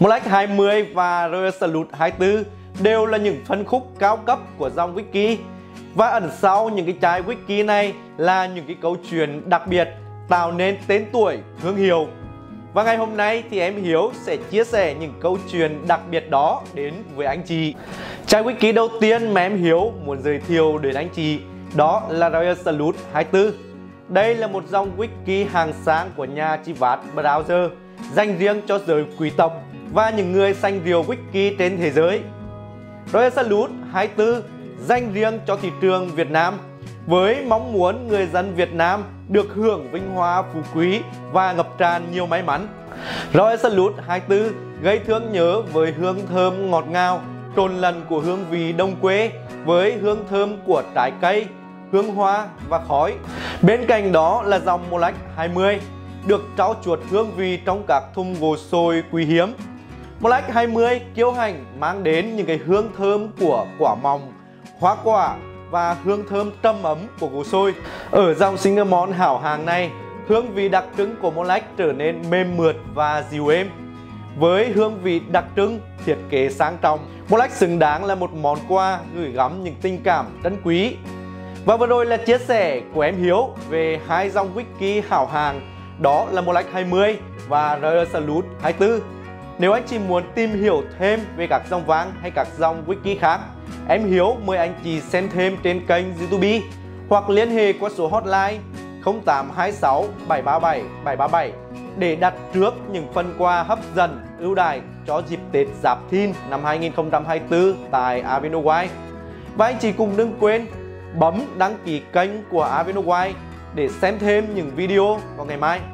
Mortlach 20 và Royal Salute 24 đều là những phân khúc cao cấp của dòng whisky. Và ẩn sau những cái chai whisky này là những cái câu chuyện đặc biệt tạo nên tên tuổi, thương hiệu. Và ngày hôm nay thì em Hiếu sẽ chia sẻ những câu chuyện đặc biệt đó đến với anh chị. Chai whisky đầu tiên mà em Hiếu muốn giới thiệu đến anh chị đó là Royal Salute 24. Đây là một dòng whisky hàng sáng của nhà Chivas Brothers, dành riêng cho giới quý tộc và những người sành rượu whisky trên thế giới. Royal Salute 24 dành riêng cho thị trường Việt Nam, với mong muốn người dân Việt Nam được hưởng vinh hoa phú quý và ngập tràn nhiều may mắn. Royal Salute 24 gây thương nhớ với hương thơm ngọt ngào, trộn lẫn của hương vị đông quê với hương thơm của trái cây, hương hoa và khói. Bên cạnh đó là dòng Mortlach 20 được trau chuốt hương vị trong các thùng gỗ sồi quý hiếm. Mortlach 20 kiêu hành mang đến những cái hương thơm của quả mọng, hoa quả và hương thơm trầm ấm của gỗ sồi. Ở dòng single malt hảo hạng này, hương vị đặc trưng của Mortlach trở nên mềm mượt và dịu êm. Với hương vị đặc trưng, thiết kế sang trọng, Mortlach xứng đáng là một món quà gửi gắm những tình cảm trân quý. Và vừa rồi là chia sẻ của em Hiếu về hai dòng whisky hảo hạng, đó là Mortlach 20 và Royal Salute 24. Nếu anh chị muốn tìm hiểu thêm về các dòng vang hay các dòng whisky khác, em Hiếu mời anh chị xem thêm trên kênh YouTube hoặc liên hệ qua số hotline 0826 737 737 để đặt trước những phần quà hấp dẫn ưu đãi cho dịp Tết Giáp Thìn năm 2024 tại Avino Wines. Và anh chị cũng đừng quên bấm đăng ký kênh của Avino Wines để xem thêm những video vào ngày mai.